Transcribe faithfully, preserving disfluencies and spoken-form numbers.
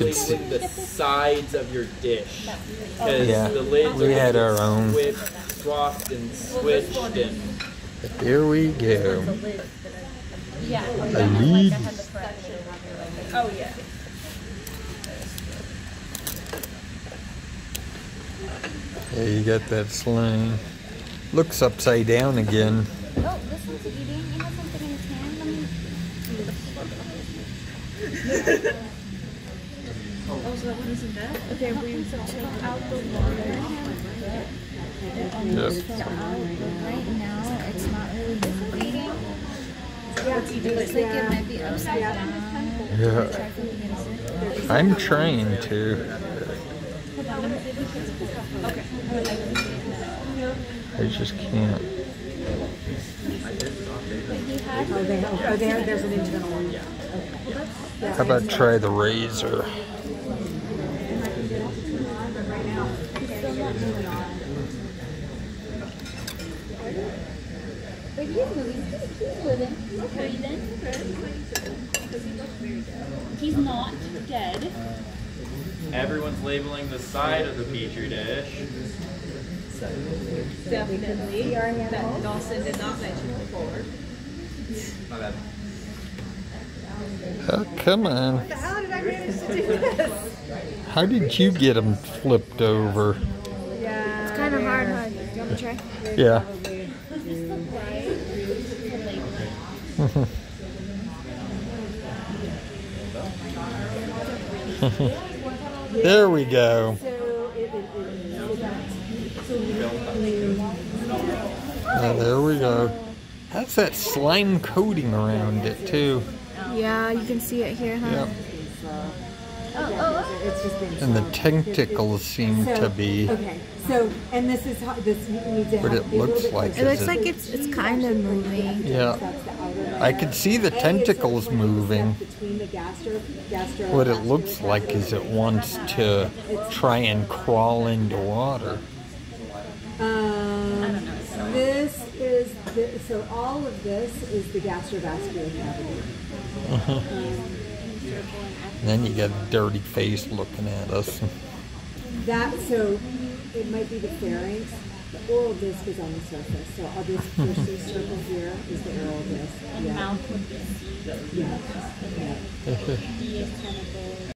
could see the sides of your dish. Because yeah. the lid we had our own swapped and switched and there we go. Yeah. A lead. Oh yeah. Yeah, you got that sling. Looks upside down again. Oh, this one's eating. You have something in your hand? Let me. Oh, so that one isn't that? Okay, we should take out the water. Yep. Yep. Right now, it's not really bleeding. Yeah, it's eating. It looks like it might be upside down. Yeah. I'm trying to. I just can't. Oh, there, oh, there, there's an internal one. Yeah. Okay. Yeah. How about try the razor? He's not dead. Everyone's labeling the side of the Petri dish. Definitely. That Dawson did not mention before. My bad. Oh, come on. How did I manage to do this? How did you get them flipped over? Yeah. It's kind of hard, huh? Do you want to try? Yeah. There we go. Oh, there we go. That's that slime coating around it too. Yeah, you can see it here, huh? Yep. And the tentacles seem so, to be. Okay. So, and this is how this needs to. What it looks like. It looks like it's it's kind of moving. Yeah. I could see the tentacles moving. What it looks like is it wants to try and crawl into water. Um, this is the, so all of this is the gastrovascular cavity. Uh-huh. um, Then you got a dirty face looking at us. That so it might be the pharynx. The oral disc is on the surface. So all this first circle here is the oral disc. Yeah. Yeah. Yeah.